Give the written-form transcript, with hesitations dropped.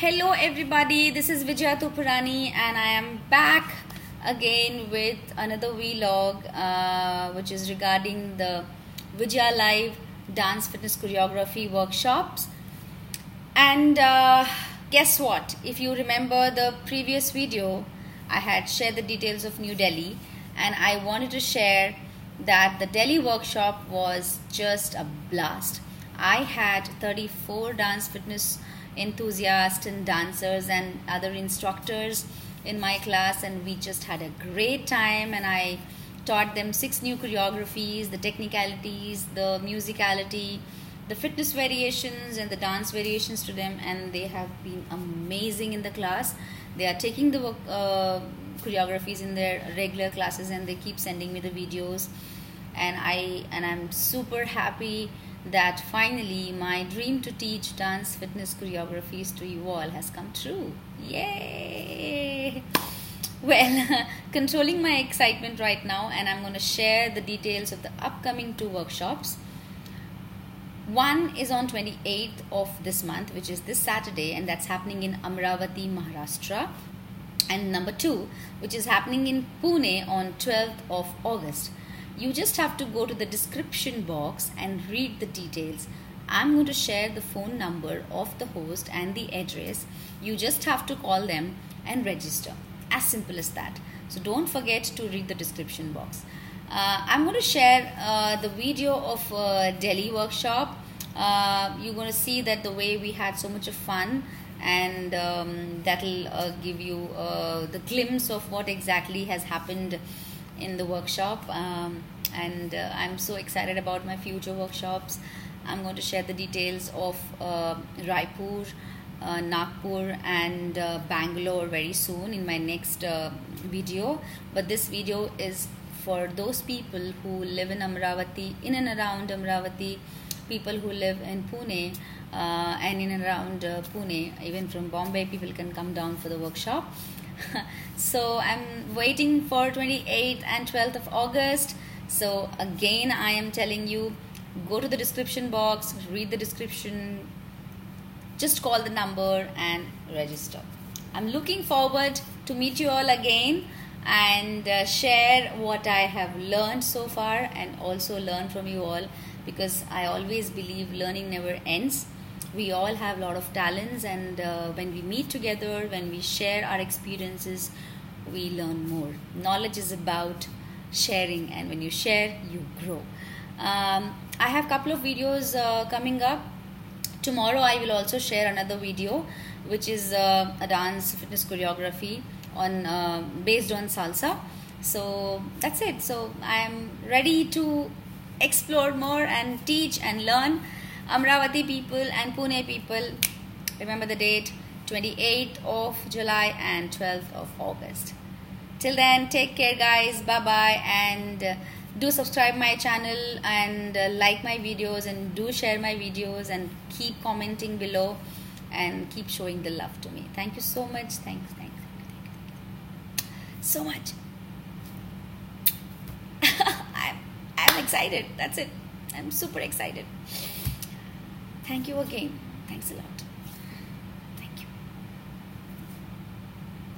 Hello everybody, this is Vijaya and I am back again with another vlog which is regarding the Vijaya Live Dance Fitness Choreography Workshops. And guess what, if you remember the previous video, I had shared the details of New Delhi and I wanted to share that the Delhi workshop was just a blast. I had 34 dance fitness enthusiasts and dancers and other instructors in my class, and we just had a great time, and I taught them 6 new choreographies, the technicalities, the musicality, the fitness variations and the dance variations to them, and they have been amazing in the class. They are taking the choreographies in their regular classes and they keep sending me the videos, and I'm super happy that finally my dream to teach dance fitness choreographies to you all has come true. Yay! Well, controlling my excitement right now, and I'm going to share the details of the upcoming 2 workshops. One is on 28th of this month, which is this Saturday, and that's happening in Amravati, Maharashtra. And number 2, which is happening in Pune on 12th of August. You just have to go to the description box and read the details. I'm going to share the phone number of the host and the address. You just have to call them and register. As simple as that. So don't forget to read the description box. I'm going to share the video of Delhi workshop. You're going to see that the way we had so much of fun, and that'll give you the glimpse of what exactly has happened in the workshop, and I'm so excited about my future workshops. I'm going to share the details of Raipur, Nagpur and Bangalore very soon in my next video, but this video is for those people who live in Amravati, in and around Amravati, people who live in Pune and in and around Pune. Even from Bombay people can come down for the workshop. So I'm waiting for 28th and 12th of August. So again, I am telling you, go to the description box, read the description, just call the number and register. I'm looking forward to meet you all again and share what I have learned so far, and also learn from you all, because I always believe learning never ends. We all have a lot of talents, and when we meet together, when we share our experiences, we learn more. Knowledge is about sharing, and when you share, you grow. I have a couple of videos coming up. Tomorrow I will also share another video, which is a dance fitness choreography on based on salsa. So that's it. So I am ready to explore more and teach and learn. Amravati people and Pune people, remember the date, 28th of July and 12th of August. Till then, take care guys, bye bye, and do subscribe my channel and like my videos, and do share my videos, and keep commenting below and keep showing the love to me. Thank you so much. Thanks so much. I'm excited. That's it. I'm super excited. Thank you again. Thanks a lot.